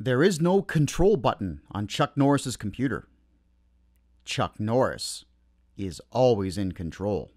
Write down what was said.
There is no control button on Chuck Norris's computer. Chuck Norris is always in control.